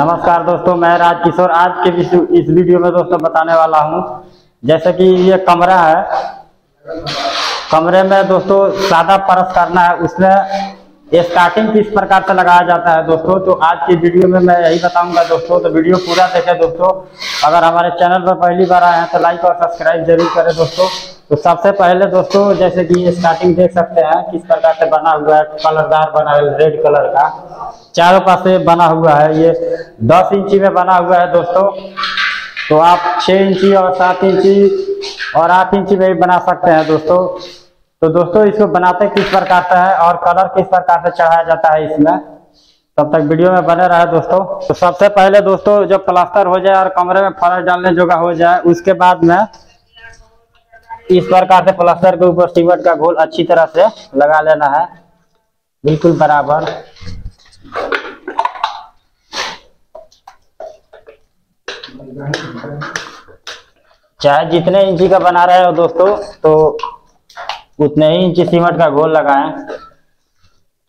नमस्कार दोस्तों, मैं राजकिशोर। आज के इस वीडियो में दोस्तों बताने वाला हूं, जैसे कि ये कमरा है, कमरे में दोस्तों सादा परस करना है, उसमें स्टार्टिंग किस प्रकार से लगाया जाता है दोस्तों। तो आज की वीडियो में मैं यही बताऊंगा दोस्तों, तो वीडियो पूरा देखें दोस्तों। अगर हमारे चैनल पर पहली बार आए हैं तो लाइक और सब्सक्राइब जरूर करें दोस्तों। तो सबसे पहले दोस्तों, जैसे कि स्टार्टिंग देख सकते हैं किस प्रकार से बना हुआ है, कलरदार बना है, रेड कलर का चारों पासे बना हुआ है। ये 10 इंची में बना हुआ है दोस्तों, तो आप 6 इंची और 7 इंची और 8 इंची में भी बना सकते हैं दोस्तों। तो दोस्तों, इसको बनाते किस प्रकार से है और कलर किस प्रकार से चढ़ाया जाता है इसमें, तब तक वीडियो में बने रहे दोस्तों। तो सबसे पहले दोस्तों, जब प्लास्टर हो जाए और कमरे में फर्श डालने जोगा हो जाए, उसके बाद में इस प्रकार से प्लास्टर के ऊपर सीमेंट का घोल अच्छी तरह से लगा लेना है, बिल्कुल बराबर। चाहे जितने इंची का बना रहे हो दोस्तों, तो उतने ही इंची सीमेंट का घोल लगाएं।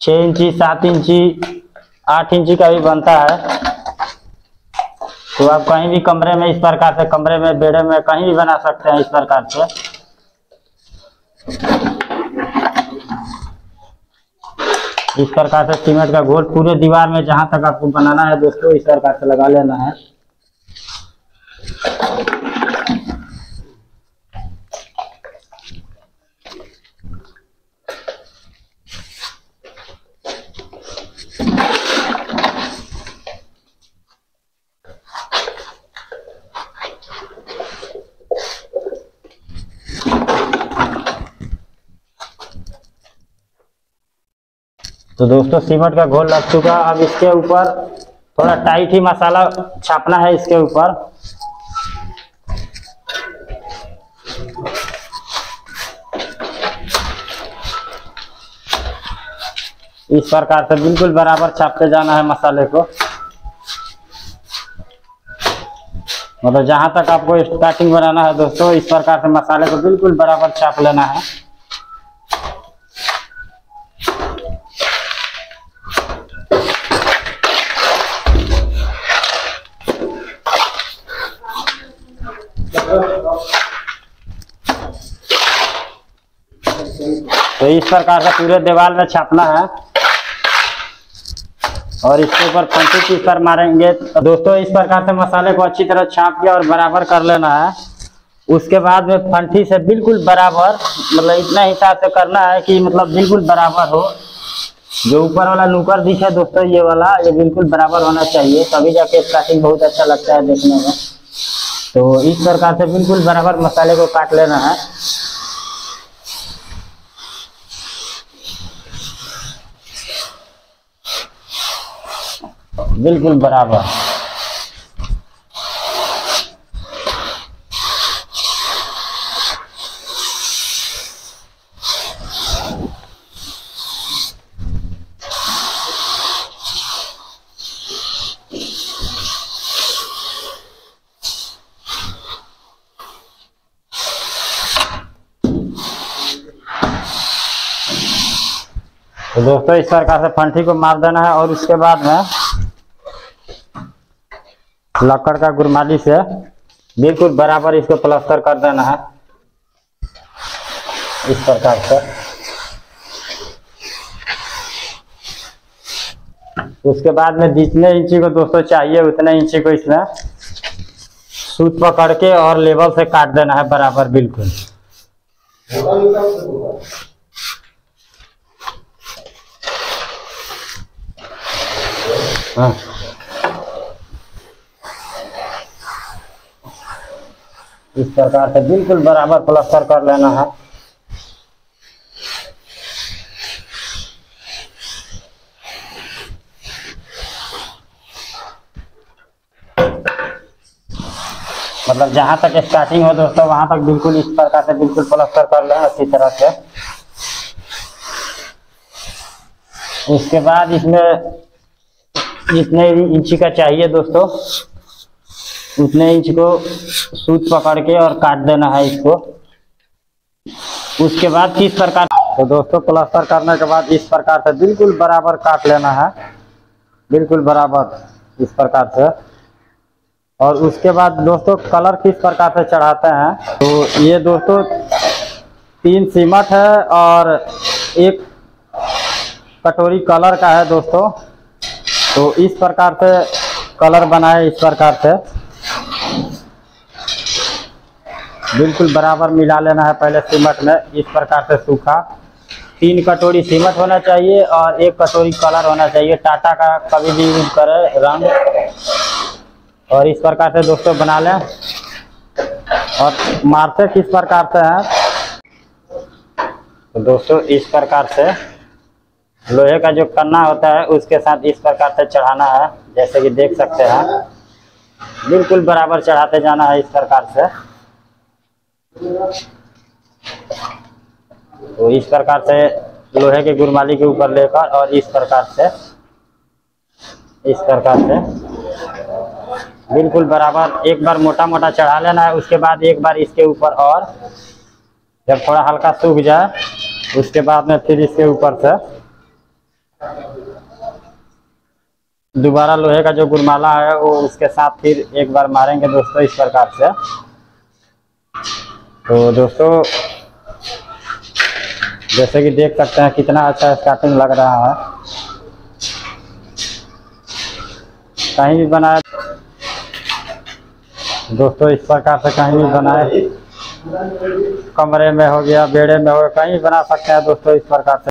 6 इंची, 7 इंची, 8 इंची का भी बनता है। तो आप कहीं भी कमरे में इस प्रकार से, कमरे में, बेड़े में, कहीं भी बना सकते हैं इस प्रकार से। इस प्रकार से सीमेंट का घोल पूरे दीवार में जहां तक आपको बनाना है दोस्तों, इस प्रकार से लगा लेना है। तो दोस्तों, सीमेंट का घोल लग चुका। अब इसके ऊपर थोड़ा टाइट ही मसाला छापना है इसके ऊपर। इस प्रकार से बिल्कुल बराबर छापते जाना है मसाले को, मतलब जहां तक आपको स्टार्टिंग बनाना है दोस्तों, इस प्रकार से मसाले को बिल्कुल बराबर छाप लेना है। तो इस प्रकार से पूरे दीवार में छापना है और इसके ऊपर पंची पीसर मारेंगे दोस्तों। इस प्रकार से मसाले को अच्छी तरह छाप के और बराबर कर लेना है। उसके बाद में फंटी से बिल्कुल बराबर, मतलब इतना हिसाब से करना है कि मतलब बिल्कुल बराबर हो। जो ऊपर वाला नुकर दिखे दोस्तों, ये वाला, ये बिल्कुल बराबर होना चाहिए, तभी जाके स्टार्टिंग बहुत अच्छा लगता है देखने में। तो इस प्रकार से बिल्कुल बराबर मसाले को काट लेना है। बिल्कुल बराबर। तो दोस्तों, इस प्रकार से फंटी को मार देना है और उसके बाद में लकड़ का गुरमाली से बिल्कुल बराबर इसको प्लास्टर कर देना है इस प्रकार से। उसके बाद में जितने इंची को दोस्तों चाहिए, उतने इंची को इसमें सूत पकड़ के और लेवल से काट देना है बराबर, बिल्कुल। हाँ, इस प्रकार से बिल्कुल बराबर प्लास्टर कर लेना है। मतलब जहां तक स्टार्टिंग हो दोस्तों, वहां तक बिल्कुल इस प्रकार से बिल्कुल प्लास्टर कर लेना अच्छी तरह से। उसके बाद इसमें जितने इंची का चाहिए दोस्तों, उतने इंच को सूत पकड़ के और काट देना है इसको। उसके बाद किस प्रकार, तो दोस्तों प्लास्टर करने के बाद इस प्रकार से बिल्कुल बराबर काट लेना है, बिल्कुल बराबर। इस प्रकार से। और उसके बाद दोस्तों कलर किस प्रकार से चढ़ाते हैं, तो ये दोस्तों 3 सीमट है और 1 कटोरी कलर का है दोस्तों। तो इस प्रकार से कलर बनाए, इस प्रकार से बिल्कुल बराबर मिला लेना है पहले सीमट में। इस प्रकार से सूखा 3 कटोरी सीमट होना चाहिए और 1 कटोरी कलर होना चाहिए। टाटा का कभी भी यूज करें रंग। और इस प्रकार से दोस्तों बना लें। और मारते किस प्रकार से हैं तो दोस्तों इस प्रकार से लोहे का जो कन्ना होता है उसके साथ इस प्रकार से चढ़ाना है, जैसे कि देख सकते हैं बिल्कुल बराबर चढ़ाते जाना है इस प्रकार से। तो इस प्रकार से लोहे के गुरमाली के ऊपर लेकर और इस प्रकार से बिल्कुल बराबर एक बार मोटा मोटा चढ़ा लेना है। उसके बाद एक बार इसके ऊपर, और जब थोड़ा हल्का सूख जाए उसके बाद में फिर इसके ऊपर से दोबारा लोहे का जो गुरमाला है वो उसके साथ फिर एक बार मारेंगे दोस्तों इस प्रकार से। तो दोस्तों जैसे कि देख सकते हैं कितना अच्छा स्टार्टिंग लग रहा है। कहीं भी बनाया दोस्तों इस प्रकार से, कहीं भी बनाए, कमरे में हो गया, बेड़े में हो गया, कहीं बना सकते हैं दोस्तों इस प्रकार से।